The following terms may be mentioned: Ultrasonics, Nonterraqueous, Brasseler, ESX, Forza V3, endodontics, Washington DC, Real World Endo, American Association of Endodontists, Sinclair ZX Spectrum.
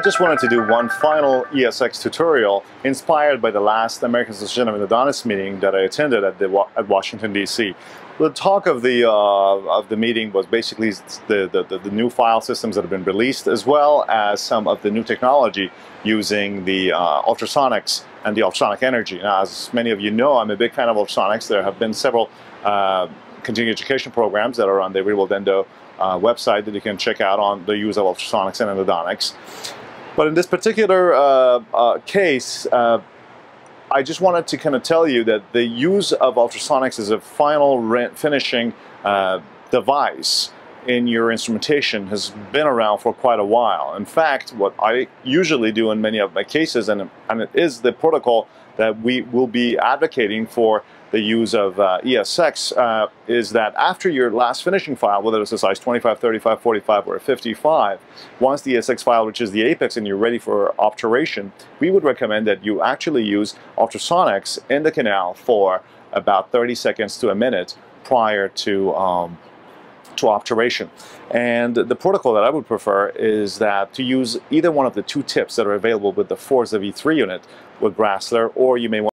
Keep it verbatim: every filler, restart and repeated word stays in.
I just wanted to do one final E S X tutorial inspired by the last American Association of Endodontists meeting that I attended at, the, at Washington D C. The talk of the, uh, of the meeting was basically the, the, the new file systems that have been released, as well as some of the new technology using the uh, ultrasonics and the ultrasonic energy. Now, as many of you know, I'm a big fan of ultrasonics. There have been several uh, continuing education programs that are on the Real World Endo uh, website that you can check out on the use of ultrasonics and endodontics. But in this particular uh, uh, case, uh, I just wanted to kind of tell you that the use of ultrasonics as a final finishing uh, device in your instrumentation has been around for quite a while. In fact, what I usually do in many of my cases, and, and it is the protocol that we will be advocating for the use of uh, E S X, uh, is that after your last finishing file, whether it's a size twenty-five, thirty-five, forty-five, or a fifty-five, once the E S X file reaches the apex and you're ready for obturation, we would recommend that you actually use ultrasonics in the canal for about thirty seconds to a minute prior to um, to obturation. And the protocol that I would prefer is that to use either one of the two tips that are available with the Forza V three unit with Brasseler, or you may want